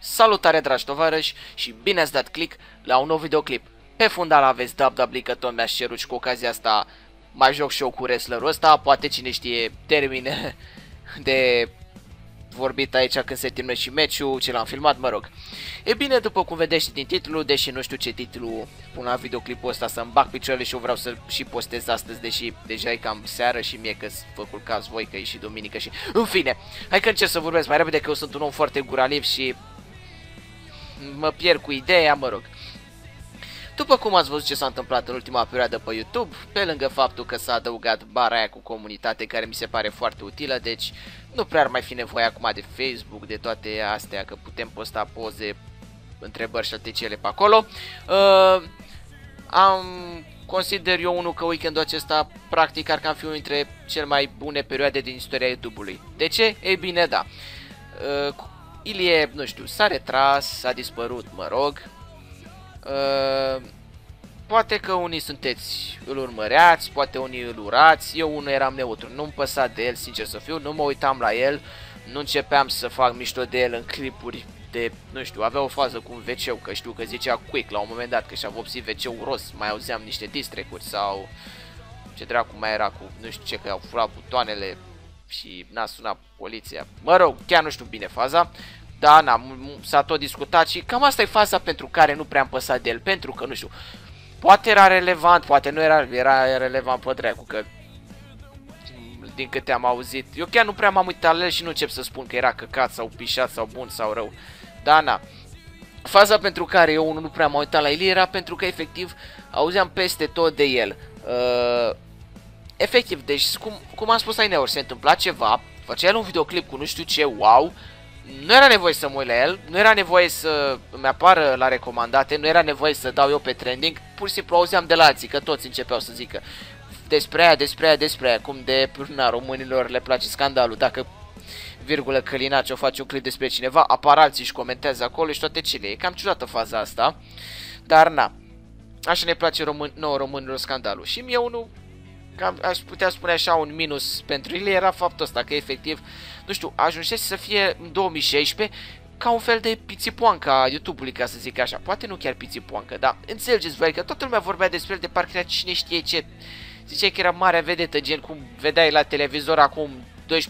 Salutare dragi tovarăși și bine ați dat click la un nou videoclip. Pe fundal aveți WWE, că tot mi-aș ceruci cu ocazia asta mai joc și eu cu wrestlerul ăsta. Poate cine știe termine de vorbit aici când se termină și meciul ce l-am filmat, mă rog. E bine, după cum vedeți din titlu, deși nu știu ce titlu pun la videoclipul ăsta să-mi bag picioarele și eu vreau să și postez astăzi, deși deja e cam seară și mie că-s vă culcați voi că e și duminică și... În fine, hai că încerc să vorbesc mai repede că eu sunt un om foarte guraliv și mă pierd cu ideea, mă rog. După cum ați văzut ce s-a întâmplat în ultima perioadă pe YouTube, pe lângă faptul că s-a adăugat bara aia cu comunitate care mi se pare foarte utilă, deci nu prea ar mai fi nevoie acum de Facebook, de toate astea, că putem posta poze, întrebări și alte cele pe acolo. Consider eu unul că weekendul acesta practic ar cam fi unul dintre cele mai bune perioade din istoria YouTube-ului. De ce? Ei bine, da. Ilie, nu știu, s-a retras, s-a dispărut, mă rog. Poate că unii sunteți, îl urmăreați, poate unii îl urați. Eu unul eram neutru, nu-mi păsa de el, sincer să fiu, nu mă uitam la el, nu începeam să fac mișto de el în clipuri de, nu știu, avea o fază cu un WC-ul, că știu că zicea Quick la un moment dat, că și-a vopsit WC-ul rost, mai auzeam niște distrecuri sau ce dracu mai era cu, nu știu ce, că au furat butoanele și n-a sunat poliția. Mă rog, chiar nu știu bine faza. Da, s-a tot discutat și cam asta e faza pentru care nu prea am păsat de el, pentru că, nu știu, poate era relevant, poate nu era, relevant pe dracu, că din câte am auzit, eu chiar nu prea m-am uitat la el și nu încep să spun că era căcat sau pișat sau bun sau rău, da, na. Faza pentru care eu nu prea m-am uitat la el era pentru că, efectiv, auzeam peste tot de el. Efectiv, deci, cum am spus aineori, se întâmpla ceva, făcea el un videoclip cu nu știu ce, wow, nu era nevoie să mă uit la el, nu era nevoie să îmi apară la recomandate, nu era nevoie să dau eu pe trending, pur și simplu auzeam de la alții, că toți începeau să zică despre aia, cum de până românilor le place scandalul, dacă virgulă Călinaci o face un clip despre cineva, apar alții și comentează acolo și toate cele, e cam ciudată faza asta, dar na, așa ne place românilor scandalul și mie unul, cam aș putea spune așa, un minus pentru ele era faptul ăsta, că efectiv, nu știu, ajunsese să fie în 2016 ca un fel de pițipoanca a YouTube-ului, ca să zic așa. Poate nu chiar pițipoanca, dar înțelegeți voi că toată lumea vorbea despre el de parcă era cine știe ce. Zice că era marea vedetă, gen cum vedeai la televizor acum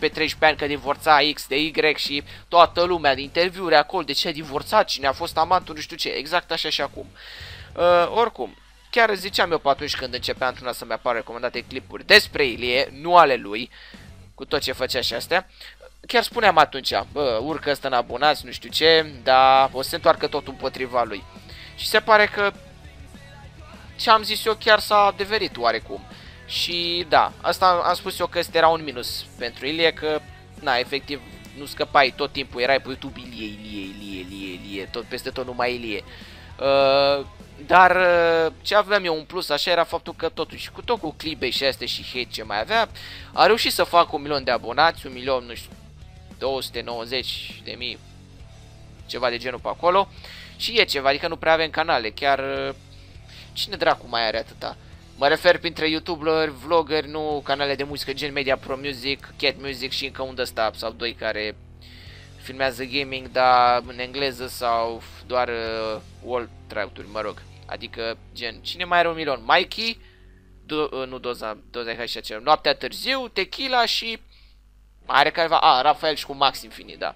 12-13 ani că divorța X de Y și toată lumea din interviuri acolo, de ce a divorțat, cine a fost amantul, nu știu ce, exact așa și acum. Oricum, chiar ziceam eu pe atunci când începea într-una să-mi apară recomandate clipuri despre Ilie, nu ale lui, cu tot ce făcea și astea. Chiar spuneam atunci, bă, urcă ăsta în abonați, nu știu ce, dar o să se întoarcă tot împotriva lui. Și se pare că ce am zis eu chiar s-a adeverit oarecum. Și da, asta am spus eu că este era un minus pentru Ilie, că, na, efectiv, nu scăpai tot timpul, erai pe YouTube Ilie, tot peste tot numai Ilie. Dar ce aveam eu un plus așa era faptul că totuși cu tot cu clipei și astea și hate ce mai avea, a reușit să facă 1.000.000 de abonați, 1.000.000, nu știu, 290.000, ceva de genul pe acolo. Și e ceva, adică nu prea avem canale, chiar cine dracu mai are atâta? Mă refer printre youtuberi, vloggeri, nu canale de muzică gen Media Pro Music, Cat Music și încă un The Stop sau doi care filmează gaming, dar în engleză sau doar world track-uri, mă rog. Adică, gen, cine mai are 1.000.000? Mikey, doza, hai și acela, Noaptea Târziu, Tequila și... mai are careva, Rafael și cu Max Infinit, da.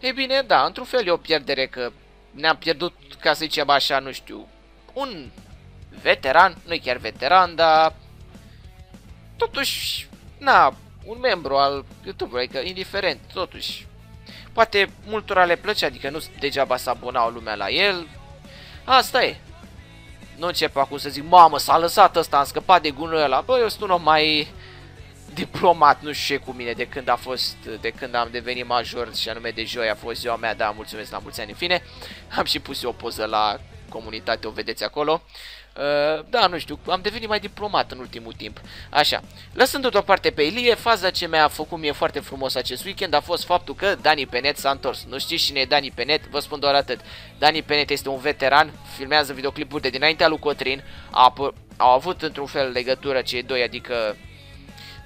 Ei bine, da, într-un fel e o pierdere că ne-am pierdut, ca să zicem așa, nu știu, un veteran, nu-i chiar veteran, dar totuși, na, un membru al YouTube-ului, adică indiferent, totuși. Poate multora le plăce, adică nu degeaba s-a abonat lumea la el. Asta e. Nu încep acum să zic, mamă, s-a lăsat ăsta, am scăpat de gunul ăla. Bă, eu sunt unul mai diplomat, nu știu ce cu mine, de când am devenit major și anume de joi a fost ziua mea, da, mulțumesc, la mulți ani, în fine. Am și pus eu o poză la comunitate, o vedeți acolo. Da, nu știu, am devenit mai diplomat în ultimul timp. Așa, lăsându-o deoparte pe Ilie, faza ce mi-a făcut mie foarte frumos acest weekend a fost faptul că Dani Penet s-a întors. Nu știți cine e Dani Penet? Vă spun doar atât. Dani Penet este un veteran, filmează videoclipuri de dinaintea lui Cotrin. Au avut într-un fel legătură cei doi, adică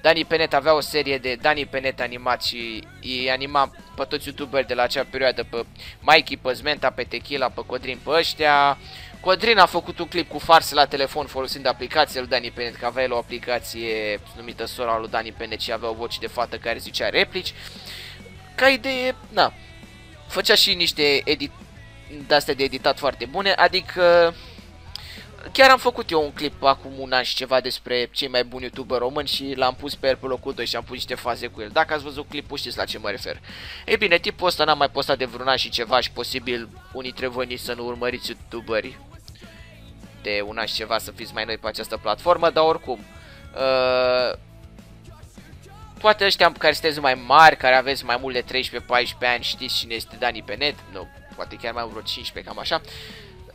Dani Penet avea o serie de Dani Penet animat și îi anima pe toți youtuberi de la acea perioadă, pe Mikey, pe Zmenta, pe Tequila, pe Codrin, pe ăștia. Codrin a făcut un clip cu farse la telefon folosind aplicația lui Dani Penet, că avea el o aplicație numită Sora lui Dani Penet și avea o voce de fată care zicea replici. Ca idee, na, făcea și niște edit de-astea de editat foarte bune, adică chiar am făcut eu un clip acum un an și ceva despre cei mai buni youtuberi români și l-am pus pe el pe locul 2 și am pus niște faze cu el. Dacă ați văzut clipul, știți la ce mă refer. Ei bine, tipul ăsta n-am mai postat de vreun an și ceva și posibil unii trebuie să nu urmăriți youtuberi de un an și ceva, să fiți mai noi pe această platformă, dar oricum... Poate ăștia care sunteți mai mari, care aveți mai mult de 13-14 ani, știți cine este Dani Penet, nu, poate chiar mai vreo 15, cam așa.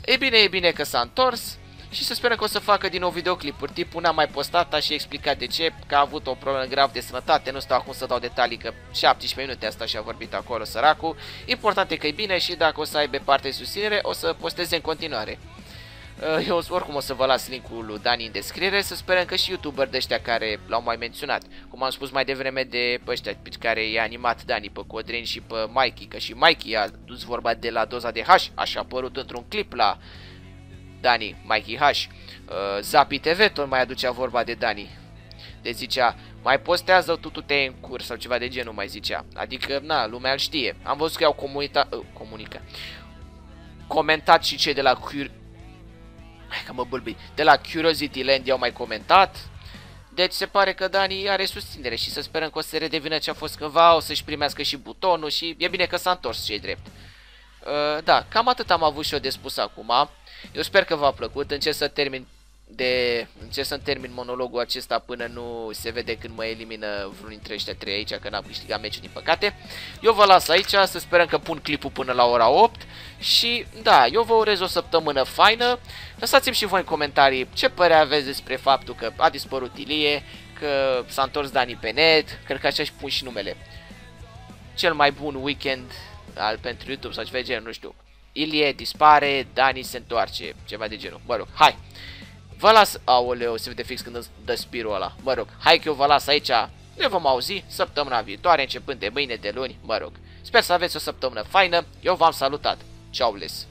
E bine, e bine că s-a întors și să sperăm că o să facă din nou videoclipuri. Tipul n-a mai postat, a și explicat de ce, că a avut o problemă grav de sănătate, nu stau acum să dau detalii că 17 minute asta și-a vorbit acolo săracul. Important e că e bine și dacă o să aibă parte de susținere, o să posteze în continuare. Eu oricum o să vă las linkul lui Dani în descriere, să sperăm că și youtuberi de ăștia care l-au mai menționat, cum am spus mai devreme de ăștia care i-a animat Dani, pe Codrin și pe Mikey, că și Mikey a dus vorba de la doza de H, așa a apărut într-un clip la Dani, Mikey H. Zappi TV tot mai aducea vorba de Dani, de zicea, mai postează tutute în curs sau ceva de genul mai zicea, adică na, lumea îl știe. Am văzut că i-au comentat și cei de la Curiosity Land i-au mai comentat. Deci se pare că Dani are susținere și să sperăm că o să se redevină ce a fost cândva, o să-și primească și butonul și e bine că s-a întors, ce-i drept. Da, cam atât am avut și eu de spus acum. Eu sper că v-a plăcut, încerc să-mi termin monologul acesta până nu se vede când mă elimină vreunul dintre ăștia trei aici, că n-am câștigat meciul din păcate. Eu vă las aici, să sperăm că pun clipul până la ora 8 și da, eu vă urez o săptămână faină. Lăsați-mi și voi în comentarii ce părere aveți despre faptul că a dispărut Ilie, că s-a întors Dani Penet, cred că așa își pun și numele. Cel mai bun weekend pentru YouTube sau ceva de genul, nu știu. Ilie dispare, Dani se întoarce, ceva de genul, mă rog, hai! Vă las, aoleu, se vede fix când îți dă spirul ăla, mă rog, hai că eu vă las aici, ne vom auzi săptămâna viitoare, începând de mâine, de luni, mă rog. Sper să aveți o săptămână faină, eu v-am salutat, ciao les!